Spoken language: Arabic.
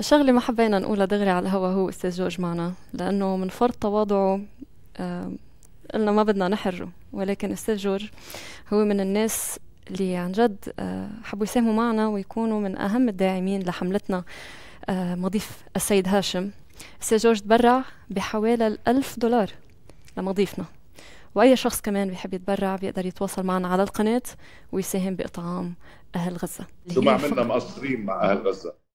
الشغله ما حبينا نقولها دغري على الهوا هو استاذ جورج معنا، لانه من فرط تواضعه قلنا ما بدنا نحره، ولكن استاذ جورج هو من الناس اللي عن جد حبوا يساهموا معنا ويكونوا من اهم الداعمين لحملتنا. مضيف السيد هاشم، استاذ جورج تبرع بحوالي $1000 لمضيفنا، واي شخص كمان بيحب يتبرع بيقدر يتواصل معنا على القناه ويساهم باطعام اهل غزه. شو ما عملنا مقصرين مع اهل غزه.